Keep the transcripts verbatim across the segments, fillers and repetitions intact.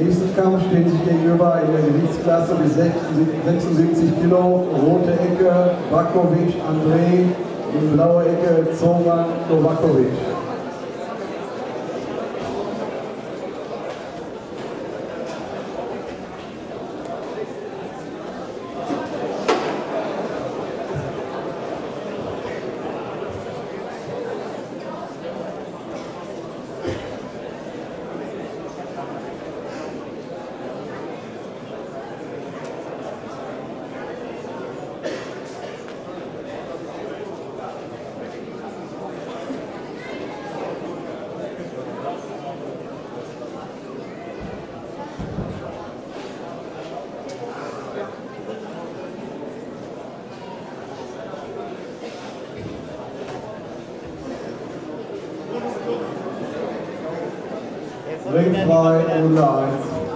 Im nächsten Kampf stehen sich gegenüber in der Gewichtsklasse bis sechsundsiebzig Kilo, rote Ecke Bakovic Andre, in blaue Ecke Zoran Novacovic. Ring zwei und eins.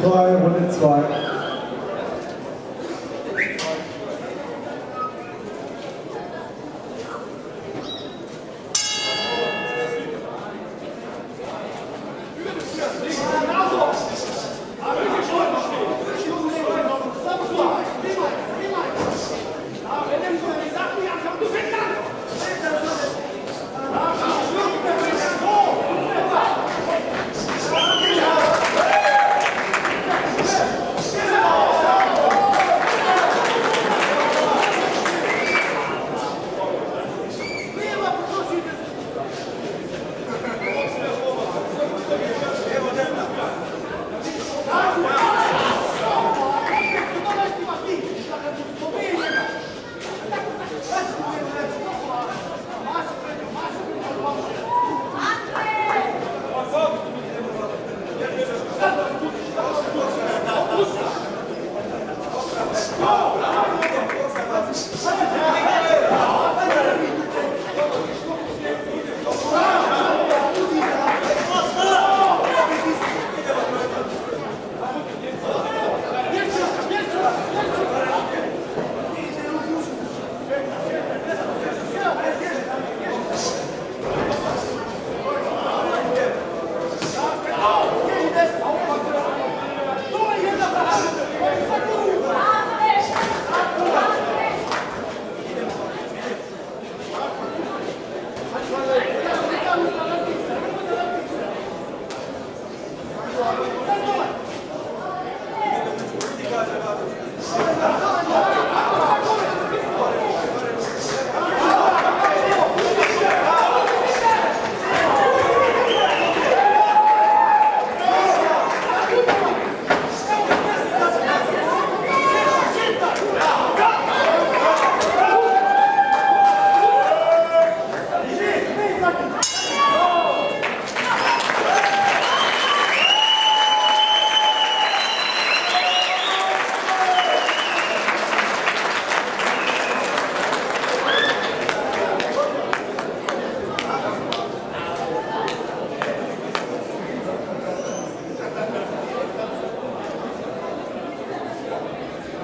Zwei, Runde zwei. Yeah.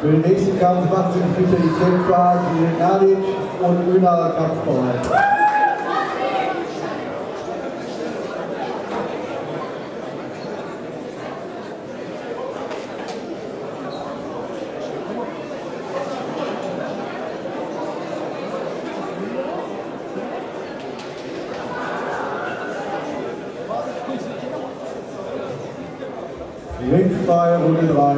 Für den nächsten Kampf macht sich bitte die Kämpfer Nadic und Önaler Kampfbauer. Links bei Runde drei.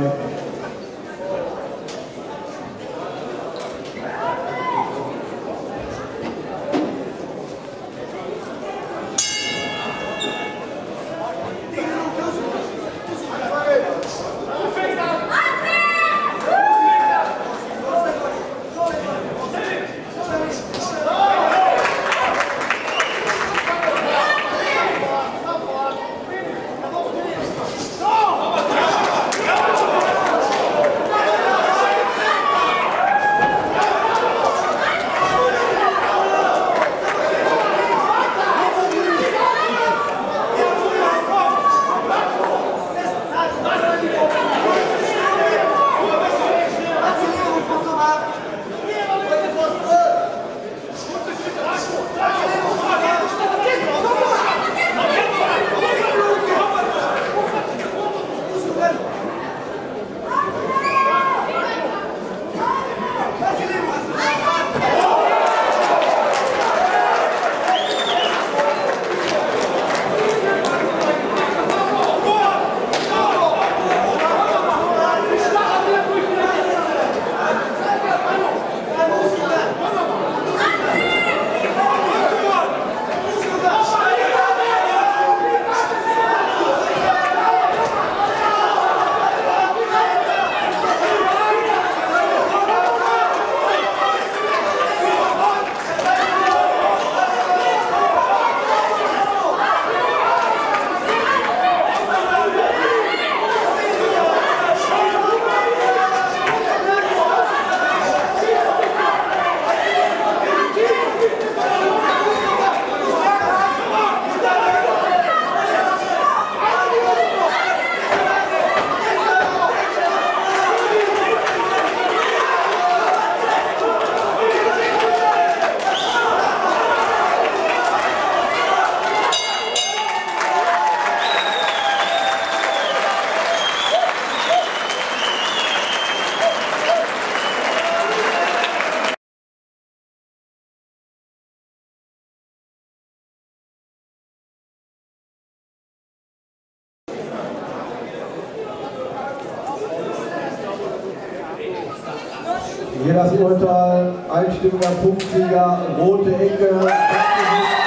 Hier das Urteil, Einstimmung am Punktsieger, rote Ecke.